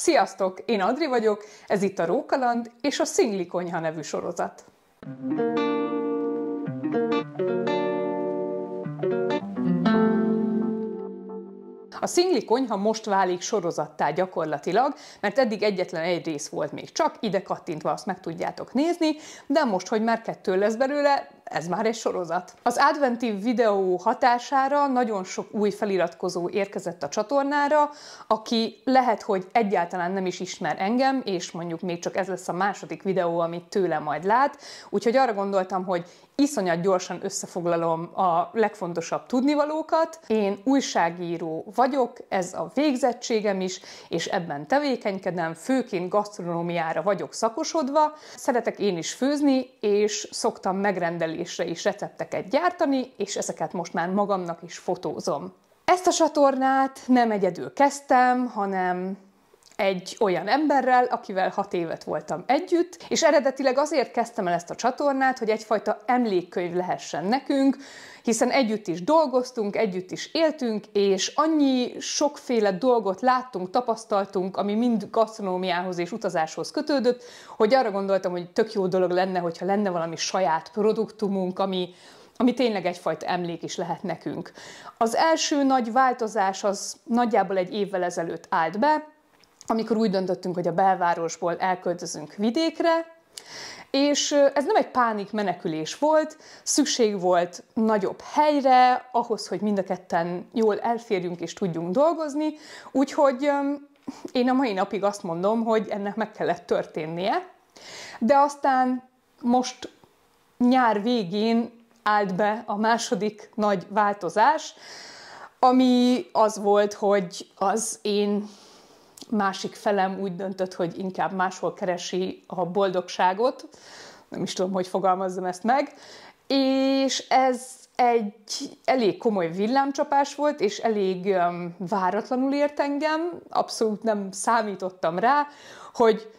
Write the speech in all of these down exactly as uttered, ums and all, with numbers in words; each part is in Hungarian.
Sziasztok, én Adri vagyok, ez itt a Rókaland és a Szinglikonyha nevű sorozat. A Szinglikonyha most válik sorozattá gyakorlatilag, mert eddig egyetlen egy rész volt még csak, ide kattintva azt meg tudjátok nézni, de most, hogy már kettő lesz belőle, ez már egy sorozat. Az adventi videó hatására nagyon sok új feliratkozó érkezett a csatornára, aki lehet, hogy egyáltalán nem is ismer engem, és mondjuk még csak ez lesz a második videó, amit tőle majd lát, úgyhogy arra gondoltam, hogy iszonyat gyorsan összefoglalom a legfontosabb tudnivalókat. Én újságíró vagyok, ez a végzettségem is, és ebben tevékenykedem, főként gasztronómiára vagyok szakosodva. Szeretek én is főzni, és szoktam megrendelésre is recepteket gyártani, és ezeket most már magamnak is fotózom. Ezt a csatornát nem egyedül kezdtem, hanem egy olyan emberrel, akivel hat évet voltam együtt, és eredetileg azért kezdtem el ezt a csatornát, hogy egyfajta emlékkönyv lehessen nekünk, hiszen együtt is dolgoztunk, együtt is éltünk, és annyi sokféle dolgot láttunk, tapasztaltunk, ami mind gasztronómiához és utazáshoz kötődött, hogy arra gondoltam, hogy tök jó dolog lenne, hogyha lenne valami saját produktumunk, ami ami tényleg egyfajta emlék is lehet nekünk. Az első nagy változás az nagyjából egy évvel ezelőtt állt be, amikor úgy döntöttünk, hogy a belvárosból elköltözünk vidékre, és ez nem egy pánik menekülés volt, szükség volt nagyobb helyre, ahhoz, hogy mind a ketten jól elférjünk és tudjunk dolgozni, úgyhogy én a mai napig azt mondom, hogy ennek meg kellett történnie, de aztán most nyár végén állt be a második nagy változás, ami az volt, hogy az én másik felem úgy döntött, hogy inkább máshol keresi a boldogságot, nem is tudom, hogy fogalmazzam ezt meg, és ez egy elég komoly villámcsapás volt, és elég um, váratlanul ért engem, abszolút nem számítottam rá, hogy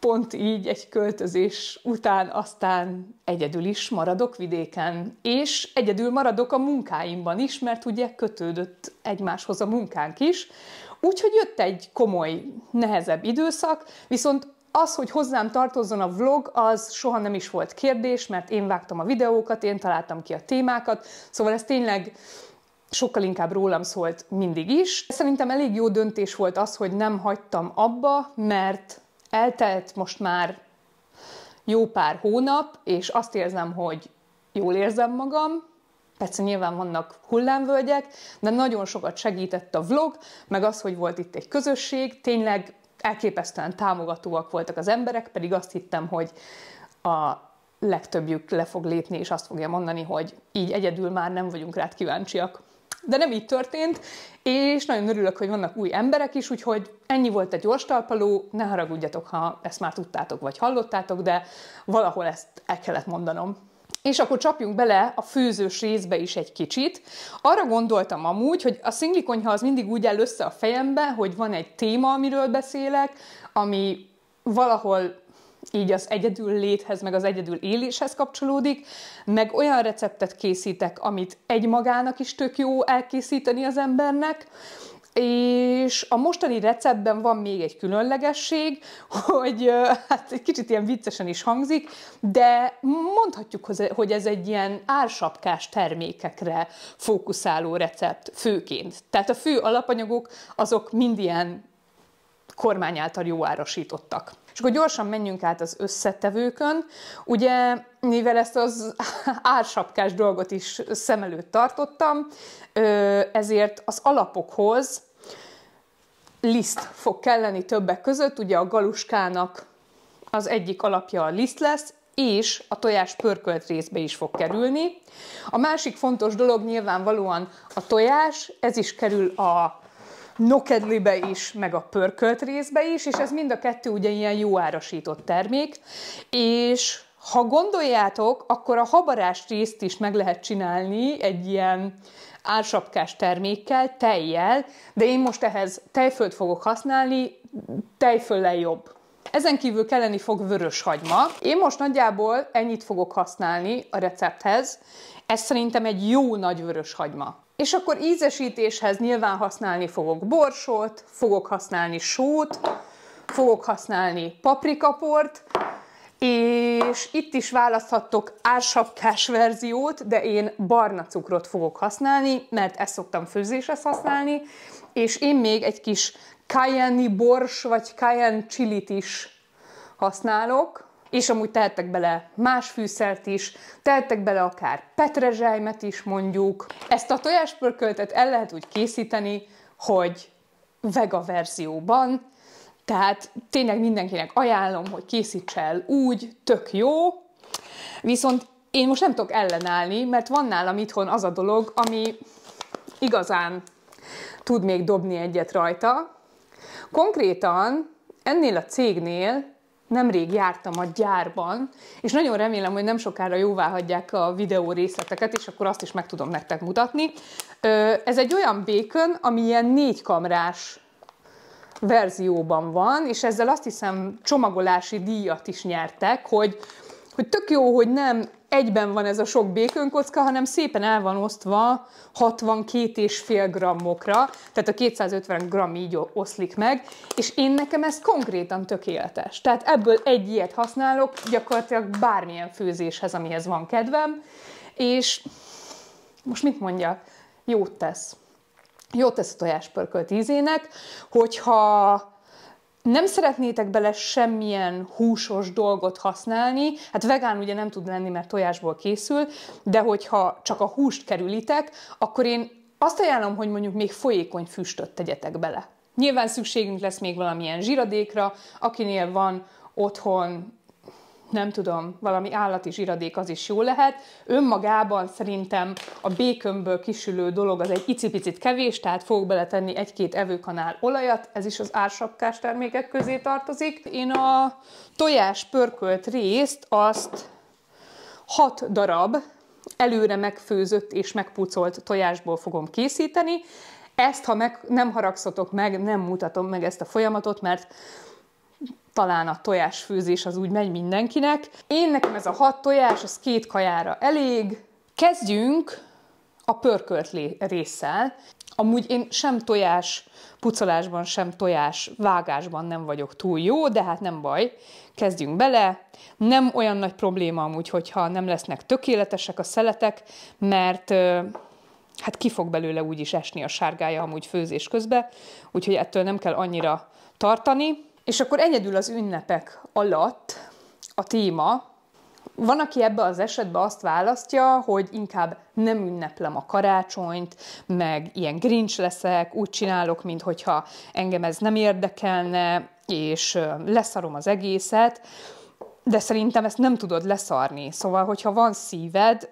pont így egy költözés után aztán egyedül is maradok vidéken, és egyedül maradok a munkáimban is, mert ugye kötődött egymáshoz a munkánk is. Úgyhogy jött egy komoly, nehezebb időszak, viszont az, hogy hozzám tartozzon a vlog, az soha nem is volt kérdés, mert én vágtam a videókat, én találtam ki a témákat, szóval ez tényleg sokkal inkább rólam szólt mindig is. Szerintem elég jó döntés volt az, hogy nem hagytam abba, mert eltelt most már jó pár hónap, és azt érzem, hogy jól érzem magam. Persze nyilván vannak hullámvölgyek, de nagyon sokat segített a vlog, meg az, hogy volt itt egy közösség, tényleg elképesztően támogatóak voltak az emberek, pedig azt hittem, hogy a legtöbbjük le fog lépni, és azt fogja mondani, hogy így egyedül már nem vagyunk rád kíváncsiak. De nem így történt, és nagyon örülök, hogy vannak új emberek is, úgyhogy ennyi volt a gyors talpaló, ne haragudjatok, ha ezt már tudtátok vagy hallottátok, de valahol ezt el kellett mondanom. És akkor csapjunk bele a főzős részbe is egy kicsit. Arra gondoltam amúgy, hogy a Szinglikonyha az mindig úgy áll össze a fejembe, hogy van egy téma, amiről beszélek, ami valahol így az egyedül léthez, meg az egyedül éléshez kapcsolódik, meg olyan receptet készítek, amit egymagának is tök jó elkészíteni az embernek, és a mostani receptben van még egy különlegesség, hogy hát egy kicsit ilyen viccesen is hangzik, de mondhatjuk, hogy ez egy ilyen ársapkás termékekre fókuszáló recept főként. Tehát a fő alapanyagok azok mind ilyen kormány által jó árasítottak. És akkor gyorsan menjünk át az összetevőkön. Ugye, mivel ezt az ársapkás dolgot is szem előtt tartottam, ezért az alapokhoz liszt fog kelleni többek között, ugye a galuskának az egyik alapja a liszt lesz, és a tojás pörkölt részbe is fog kerülni. A másik fontos dolog nyilvánvalóan a tojás, ez is kerül a nokedlibe is, meg a pörkölt részbe is, és ez mind a kettő ugye ilyen jó árasított termék, és ha gondoljátok, akkor a habarás részt is meg lehet csinálni egy ilyen ársapkás termékkel, tejjel, de én most ehhez tejfölt fogok használni, tejföllel jobb. Ezen kívül kelleni fog vörös hagyma. Én most nagyjából ennyit fogok használni a recepthez, ez szerintem egy jó nagy vörös hagyma. És akkor ízesítéshez nyilván használni fogok borsót, fogok használni sót, fogok használni paprikaport, és itt is választhattok ársapkás verziót, de én barna cukrot fogok használni, mert ezt szoktam főzéshez használni, és én még egy kis cayenne bors vagy cayenne chilit is használok, és amúgy tehettek bele más fűszert is, tehettek bele akár petrezselymet is mondjuk. Ezt a tojáspörköltet el lehet úgy készíteni, hogy vega verzióban, tehát tényleg mindenkinek ajánlom, hogy készítse el úgy, tök jó. Viszont én most nem tudok ellenállni, mert van nálam itthon az a dolog, ami igazán tud még dobni egyet rajta. Konkrétan ennél a cégnél nemrég jártam a gyárban, és nagyon remélem, hogy nem sokára jóvá hagyják a videó részleteket, és akkor azt is meg tudom nektek mutatni. Ez egy olyan békön, ami ilyen négykamrás verzióban van, és ezzel azt hiszem csomagolási díjat is nyertek, hogy, hogy tök jó, hogy nem egyben van ez a sok békönkocka, hanem szépen el van osztva hatvankét egész öt grammokra, tehát a kétszázötven gramm így oszlik meg, és én nekem ez konkrétan tökéletes. Tehát ebből egy ilyet használok gyakorlatilag bármilyen főzéshez, amihez van kedvem, és most mit mondjak? Jót tesz. Jót tesz a tojáspörkölt ízének, hogyha nem szeretnétek bele semmilyen húsos dolgot használni, hát vegán ugye nem tud lenni, mert tojásból készül, de hogyha csak a húst kerülitek, akkor én azt ajánlom, hogy mondjuk még folyékony füstöt tegyetek bele. Nyilván szükségünk lesz még valamilyen zsiradékra, akinél van otthon, nem tudom, valami állati zsiradék, az is jó lehet. Önmagában szerintem a békönből kisülő dolog az egy icipicit kevés, tehát fogok beletenni egy-két evőkanál olajat, ez is az ársapkás termékek közé tartozik. Én a tojáspörkölt részt azt hat darab előre megfőzött és megpucolt tojásból fogom készíteni. Ezt, ha meg, nem haragszotok meg, nem mutatom meg ezt a folyamatot, mert talán a tojásfőzés az úgy megy mindenkinek. Én nekem ez a hat tojás, az két kajára elég. Kezdjünk a pörkölt résszel. Amúgy én sem tojás pucolásban, sem tojás vágásban nem vagyok túl jó, de hát nem baj, kezdjünk bele. Nem olyan nagy probléma amúgy, hogyha nem lesznek tökéletesek a szeletek, mert hát ki fog belőle úgy is esni a sárgája amúgy főzés közben, úgyhogy ettől nem kell annyira tartani. És akkor egyedül az ünnepek alatt a téma. Van, aki ebben az esetben azt választja, hogy inkább nem ünneplem a karácsonyt, meg ilyen grincs leszek, úgy csinálok, minthogyha engem ez nem érdekelne, és leszarom az egészet, de szerintem ezt nem tudod leszarni. Szóval, hogyha van szíved,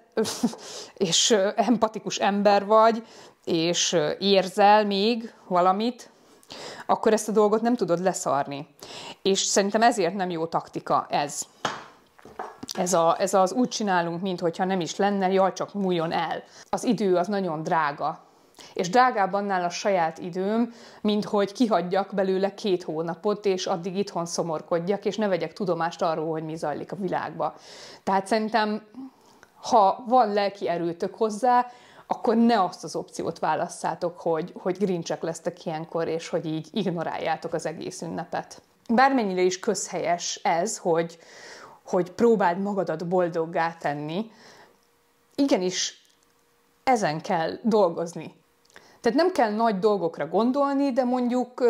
és empatikus ember vagy, és érzel még valamit, akkor ezt a dolgot nem tudod leszarni. És szerintem ezért nem jó taktika ez. Ez, a, ez az úgy csinálunk, minthogyha nem is lenne, jaj, csak múljon el. Az idő az nagyon drága. És drágább annál a saját időm, minthogy kihagyjak belőle két hónapot, és addig itthon szomorkodjak, és ne vegyek tudomást arról, hogy mi zajlik a világba. Tehát szerintem, ha van lelki erőtök hozzá, akkor ne azt az opciót válasszátok, hogy, hogy grincsek lesztek ilyenkor, és hogy így ignoráljátok az egész ünnepet. Bármennyire is közhelyes ez, hogy, hogy próbáld magadat boldoggá tenni, igenis ezen kell dolgozni. Tehát nem kell nagy dolgokra gondolni, de mondjuk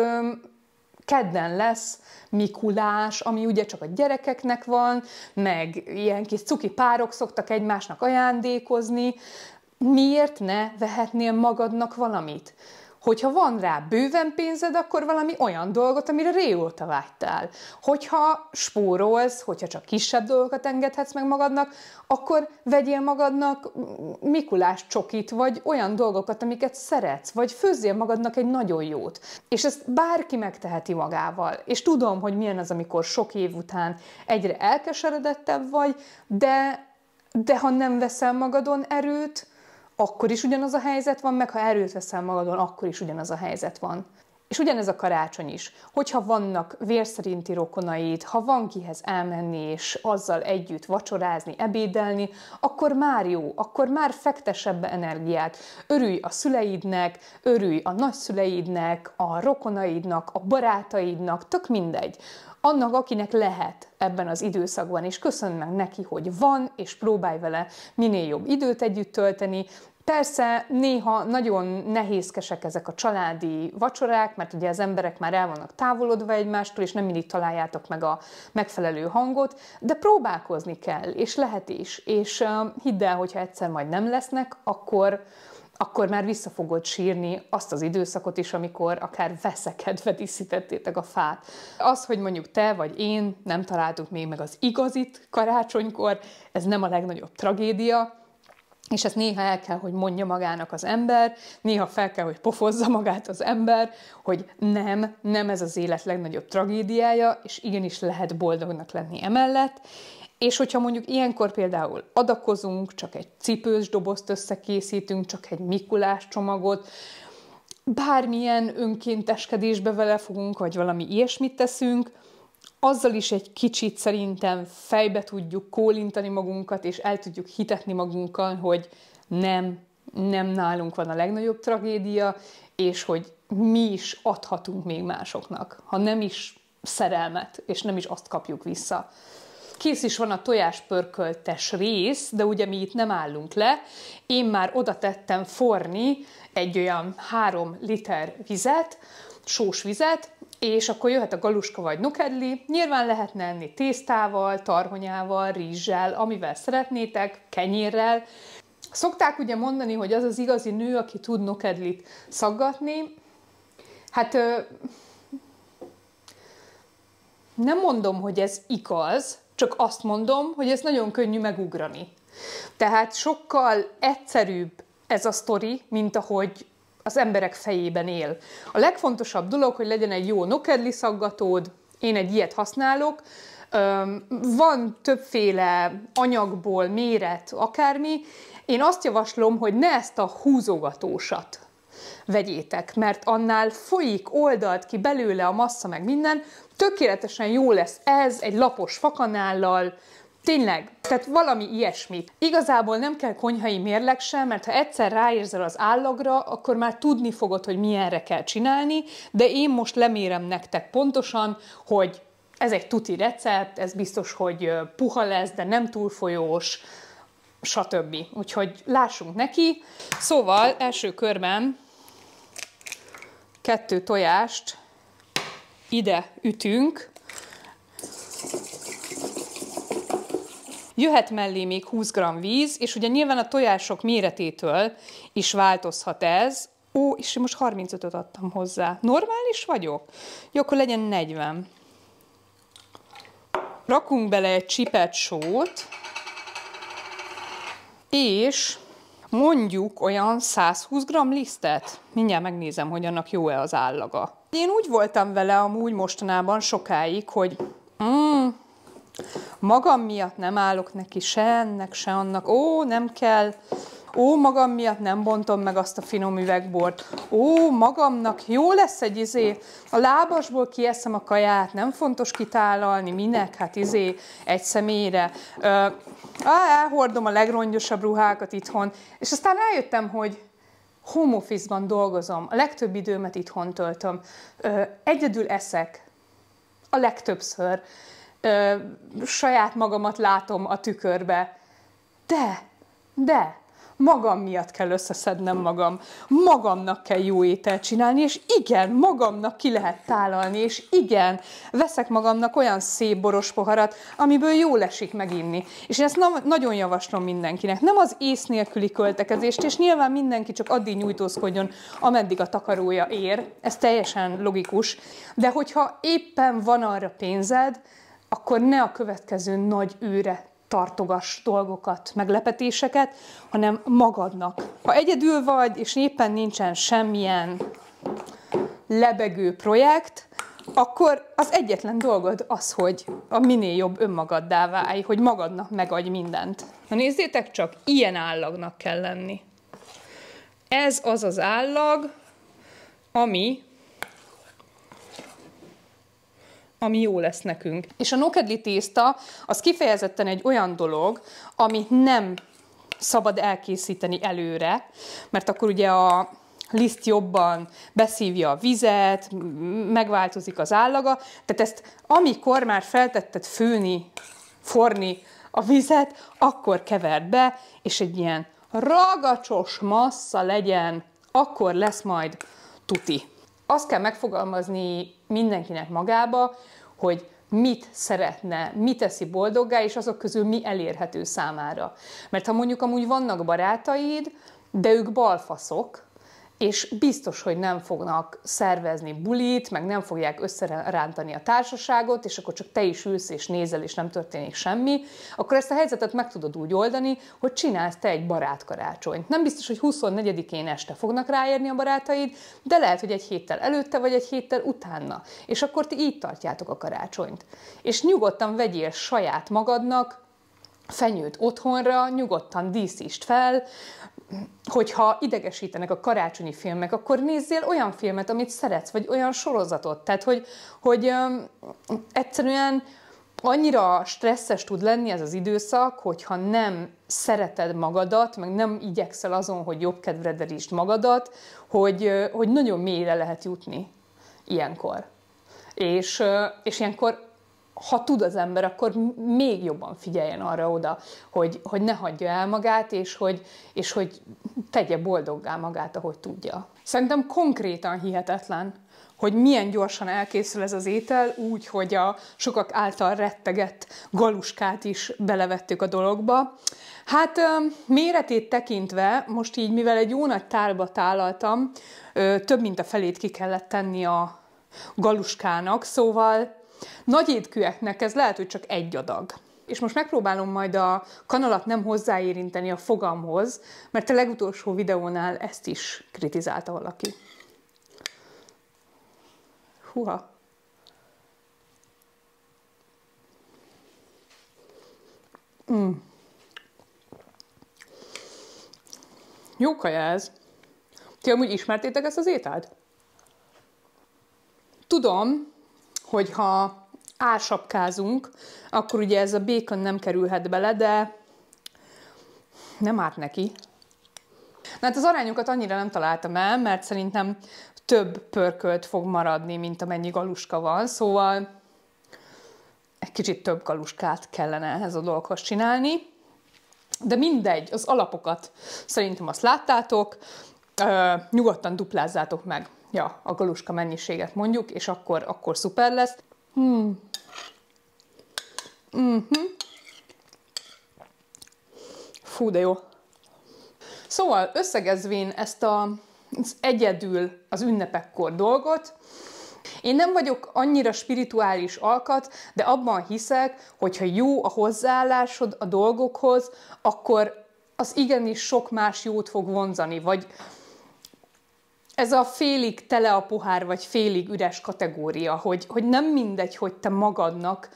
kedden lesz Mikulás, ami ugye csak a gyerekeknek van, meg ilyen kis cuki párok szoktak egymásnak ajándékozni. Miért ne vehetnél magadnak valamit? Hogyha van rá bőven pénzed, akkor valami olyan dolgot, amire régóta vágytál. Hogyha spórolsz, hogyha csak kisebb dolgokat engedhetsz meg magadnak, akkor vegyél magadnak Mikulás csokit, vagy olyan dolgokat, amiket szeretsz, vagy főzzél magadnak egy nagyon jót. És ezt bárki megteheti magával. És tudom, hogy milyen az, amikor sok év után egyre elkeseredettebb vagy, de, de ha nem veszel magadon erőt, akkor is ugyanaz a helyzet van, meg ha erőt veszel magadon, akkor is ugyanaz a helyzet van. És ugyanez a karácsony is. Hogyha vannak vérszerinti rokonaid, ha van kihez elmenni és azzal együtt vacsorázni, ebédelni, akkor már jó, akkor már fektesse be energiát. Örülj a szüleidnek, örülj a nagyszüleidnek, a rokonaidnak, a barátaidnak, tök mindegy. Annak, akinek lehet ebben az időszakban, és köszönd meg neki, hogy van, és próbálj vele minél jobb időt együtt tölteni. Persze néha nagyon nehézkesek ezek a családi vacsorák, mert ugye az emberek már el vannak távolodva egymástól, és nem mindig találjátok meg a megfelelő hangot, de próbálkozni kell, és lehet is. És hidd el, hogyha egyszer majd nem lesznek, akkor... akkor már vissza fogod sírni azt az időszakot is, amikor akár veszekedve díszítettétek a fát. Az, hogy mondjuk te vagy én nem találtuk még meg az igazit karácsonykor, ez nem a legnagyobb tragédia, és ezt néha el kell, hogy mondja magának az ember, néha fel kell, hogy pofozza magát az ember, hogy nem, nem ez az élet legnagyobb tragédiája, és igenis lehet boldognak lenni emellett. És hogyha mondjuk ilyenkor például adakozunk, csak egy cipős dobozt összekészítünk, csak egy Mikulás csomagot, bármilyen önkénteskedésbe vele fogunk, vagy valami ilyesmit teszünk, azzal is egy kicsit szerintem fejbe tudjuk kólintani magunkat, és el tudjuk hitetni magunkkal, hogy nem, nem nálunk van a legnagyobb tragédia, és hogy mi is adhatunk még másoknak, ha nem is szerelmet, és nem is azt kapjuk vissza. Kész is van a tojáspörköltes rész, de ugye mi itt nem állunk le. Én már oda tettem forni egy olyan három liter vizet, sós vizet, és akkor jöhet a galuska vagy nokedli. Nyilván lehetne enni tésztával, tarhonyával, rizssel, amivel szeretnétek, kenyérrel. Szokták ugye mondani, hogy az az igazi nő, aki tud nokedlit szaggatni. Hát... nem mondom, hogy ez igaz, csak azt mondom, hogy ez nagyon könnyű megugrani. Tehát sokkal egyszerűbb ez a sztori, mint ahogy az emberek fejében él. A legfontosabb dolog, hogy legyen egy jó nokedli szaggatód, én egy ilyet használok, van többféle anyagból, méret, akármi. Én azt javaslom, hogy ne ezt a húzogatósat vegyétek, mert annál folyik, oldalt ki belőle a massza, meg minden. Tökéletesen jó lesz ez egy lapos fakanállal, tényleg, tehát valami ilyesmi. Igazából nem kell konyhai mérleg sem, mert ha egyszer ráérzel az állagra, akkor már tudni fogod, hogy milyenre kell csinálni, de én most lemérem nektek pontosan, hogy ez egy tuti recept, ez biztos, hogy puha lesz, de nem túl folyós, stb. Úgyhogy lássunk neki. Szóval első körben kettő tojást ide ütünk. Jöhet mellé még húsz gramm víz, és ugye nyilván a tojások méretétől is változhat ez. Ó, és most harmincötöt adtam hozzá. Normális vagyok? Jó, akkor legyen negyven. Rakunk bele egy csipet sót, és mondjuk olyan százhúsz gramm lisztet. Mindjárt megnézem, hogy annak jó-e az állaga. Én úgy voltam vele amúgy mostanában sokáig, hogy mm, magam miatt nem állok neki se ennek, se annak. Ó, nem kell. Ó, magam miatt nem bontom meg azt a finom üvegbort. Ó, magamnak jó lesz egy izé. A lábasból kieszem a kaját, nem fontos kitálalni, minek, hát izé, egy személyre. Ö, á, elhordom a legrongyosabb ruhákat itthon. És aztán rájöttem, hogy home office-ban dolgozom, a legtöbb időmet itthon töltöm, Ö, egyedül eszek, a legtöbbször. Ö, saját magamat látom a tükörbe. De, de... magam miatt kell összeszednem magam, magamnak kell jó ételt csinálni, és igen, magamnak ki lehet tálalni, és igen, veszek magamnak olyan szép boros poharat, amiből jól esik meginni. És én ezt na nagyon javaslom mindenkinek. Nem az ész nélküli költekezést, és nyilván mindenki csak addig nyújtózkodjon, ameddig a takarója ér, ez teljesen logikus, de hogyha éppen van arra pénzed, akkor ne a következő nagy űre tartogass dolgokat, meglepetéseket, hanem magadnak. Ha egyedül vagy, és éppen nincsen semmilyen lebegő projekt, akkor az egyetlen dolgod az, hogy a minél jobb önmagaddá válj, hogy magadnak megadj mindent. Na nézzétek csak, ilyen állagnak kell lenni. Ez az az állag, ami ami jó lesz nekünk. És a nokedli tészta az kifejezetten egy olyan dolog, amit nem szabad elkészíteni előre, mert akkor ugye a liszt jobban beszívja a vizet, megváltozik az állaga, tehát ezt amikor már feltetted főni, forni a vizet, akkor keverd be, és egy ilyen ragacsos massza legyen, akkor lesz majd tuti. Azt kell megfogalmazni mindenkinek magába, hogy mit szeretne, mit teszi boldoggá, és azok közül mi elérhető számára. Mert ha mondjuk amúgy vannak barátaid, de ők balfaszok, és biztos, hogy nem fognak szervezni bulit, meg nem fogják összerántani a társaságot, és akkor csak te is ülsz és nézel, és nem történik semmi, akkor ezt a helyzetet meg tudod úgy oldani, hogy csinálsz te egy barátkarácsonyt. Nem biztos, hogy huszonnegyedikén este fognak ráérni a barátaid, de lehet, hogy egy héttel előtte, vagy egy héttel utána. És akkor ti így tartjátok a karácsonyt. És nyugodtan vegyél saját magadnak fenyőt otthonra, nyugodtan díszítsd fel. Hogyha idegesítenek a karácsonyi filmek, akkor nézzél olyan filmet, amit szeretsz, vagy olyan sorozatot. Tehát, hogy, hogy öm, egyszerűen annyira stresszes tud lenni ez az időszak, hogyha nem szereted magadat, meg nem igyekszel azon, hogy jobb kedvedre is magadat, hogy, hogy nagyon mélyre lehet jutni ilyenkor. És, és ilyenkor, ha tud az ember, akkor még jobban figyeljen arra oda, hogy, hogy ne hagyja el magát, és hogy, és hogy tegye boldoggá magát, ahogy tudja. Szerintem konkrétan hihetetlen, hogy milyen gyorsan elkészül ez az étel, úgy, hogy a sokak által rettegett galuskát is belevettük a dologba. Hát méretét tekintve, most így, mivel egy jó nagy tálba tálaltam, több mint a felét ki kellett tenni a galuskának, szóval nagy étkűeknek ez lehet, hogy csak egy adag. És most megpróbálom majd a kanalat nem hozzáérinteni a fogamhoz, mert a legutolsó videónál ezt is kritizálta valaki. Húha! Mm. Jó kaja ez! Ti amúgy ismertétek ezt az ételt? Tudom, hogyha ársapkázunk, akkor ugye ez a békön nem kerülhet bele, de nem árt neki. Na, hát az arányokat annyira nem találtam el, mert szerintem több pörkölt fog maradni, mint amennyi galuska van, szóval egy kicsit több galuskát kellene ehhez a dologhoz csinálni. De mindegy, az alapokat szerintem azt láttátok, uh, nyugodtan duplázzátok meg. Ja, a galuska mennyiséget mondjuk, és akkor, akkor szuper lesz. Hmm. Mm-hmm. Fú, de jó. Szóval összegezvén ezt a, az egyedül az ünnepekkor dolgot, én nem vagyok annyira spirituális alkat, de abban hiszek, hogyha jó a hozzáállásod a dolgokhoz, akkor az igenis sok más jót fog vonzani, vagy ez a félig tele a pohár, vagy félig üres kategória, hogy, hogy nem mindegy, hogy te magadnak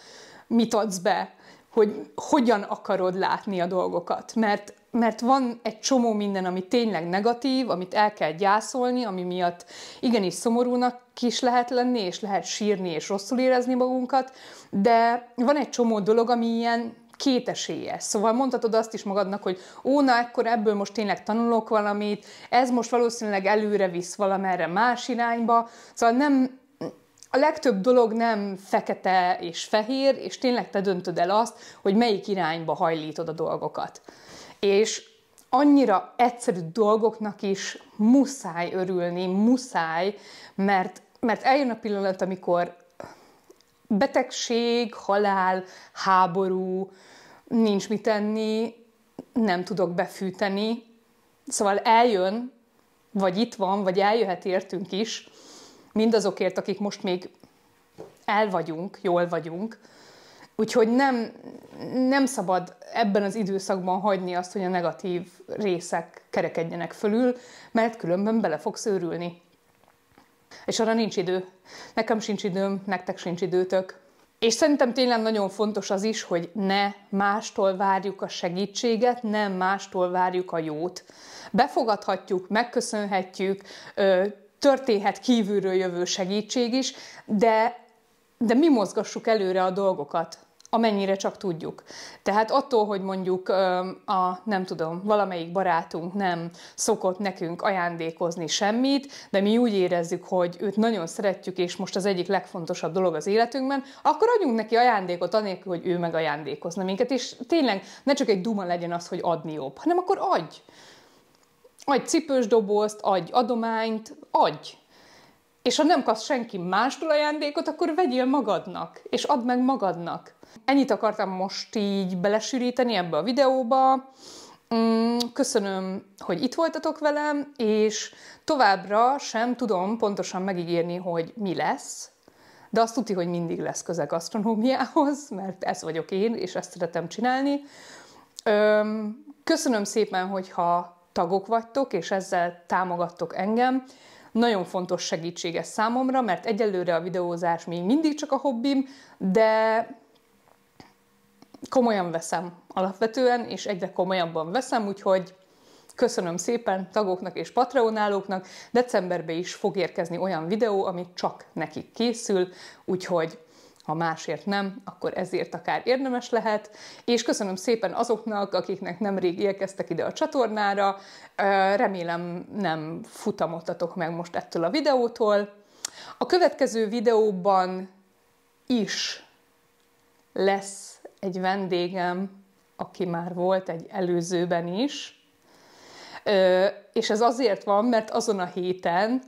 mit adsz be, hogy hogyan akarod látni a dolgokat. Mert, mert van egy csomó minden, ami tényleg negatív, amit el kell gyászolni, ami miatt igenis szomorúnak is lehet lenni, és lehet sírni, és rosszul érezni magunkat, de van egy csomó dolog, ami ilyen kétesélyes. Szóval mondhatod azt is magadnak, hogy ó, na, akkor ebből most tényleg tanulok valamit, ez most valószínűleg előre visz valamerre más irányba. Szóval nem, a legtöbb dolog nem fekete és fehér, és tényleg te döntöd el azt, hogy melyik irányba hajlítod a dolgokat. És annyira egyszerű dolgoknak is muszáj örülni, muszáj, mert, mert eljön a pillanat, amikor betegség, halál, háború, nincs mit enni, nem tudok befűteni. Szóval eljön, vagy itt van, vagy eljöhet értünk is, mindazokért, akik most még el vagyunk, jól vagyunk. Úgyhogy nem, nem szabad ebben az időszakban hagyni azt, hogy a negatív részek kerekedjenek fölül, mert különben bele fogsz őrülni. És arra nincs idő. Nekem sincs időm, nektek sincs időtök. És szerintem tényleg nagyon fontos az is, hogy ne mástól várjuk a segítséget, nem mástól várjuk a jót. Befogadhatjuk, megköszönhetjük, történhet kívülről jövő segítség is, de de mi mozgassuk előre a dolgokat, amennyire csak tudjuk. Tehát attól, hogy mondjuk a, nem tudom, valamelyik barátunk nem szokott nekünk ajándékozni semmit, de mi úgy érezzük, hogy őt nagyon szeretjük, és most az egyik legfontosabb dolog az életünkben, akkor adjunk neki ajándékot anélkül, hogy ő megajándékozna minket, és tényleg ne csak egy duma legyen az, hogy adni jobb, hanem akkor adj! Adj cipősdobozt, adj adományt, adj! És ha nem kapsz senki mástól ajándékot, akkor vegyél magadnak, és add meg magadnak. Ennyit akartam most így belesűríteni ebbe a videóba. Köszönöm, hogy itt voltatok velem, és továbbra sem tudom pontosan megígérni, hogy mi lesz, de azt tudni, hogy mindig lesz köze gasztronómiához, mert ez vagyok én, és ezt szeretem csinálni. Köszönöm szépen, hogyha tagok vagytok, és ezzel támogattok engem. Nagyon fontos segítség ez számomra, mert egyelőre a videózás még mindig csak a hobbim, de komolyan veszem alapvetően, és egyre komolyabban veszem, úgyhogy köszönöm szépen tagoknak és patreonálóknak. Decemberben is fog érkezni olyan videó, ami csak nekik készül, úgyhogy ha másért nem, akkor ezért akár érdemes lehet. És köszönöm szépen azoknak, akiknek nemrég érkeztek ide a csatornára. Remélem nem futamottatok meg most ettől a videótól. A következő videóban is lesz egy vendégem, aki már volt egy előzőben is. És ez azért van, mert azon a héten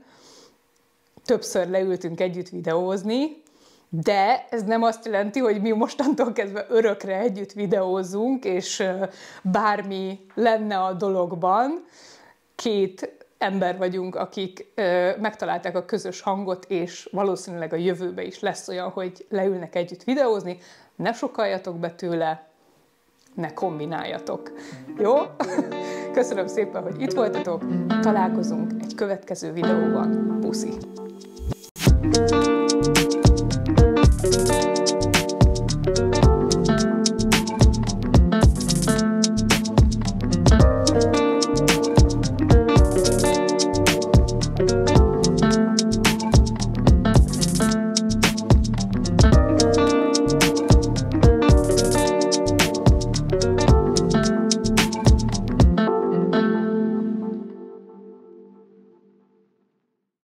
többször leültünk együtt videózni, de ez nem azt jelenti, hogy mi mostantól kezdve örökre együtt videózunk, és bármi lenne a dologban, két ember vagyunk, akik megtalálták a közös hangot, és valószínűleg a jövőbe is lesz olyan, hogy leülnek együtt videózni. Ne sokaljatok be tőle, ne kombináljatok. Jó? Köszönöm szépen, hogy itt voltatok. Találkozunk egy következő videóban. Puszi!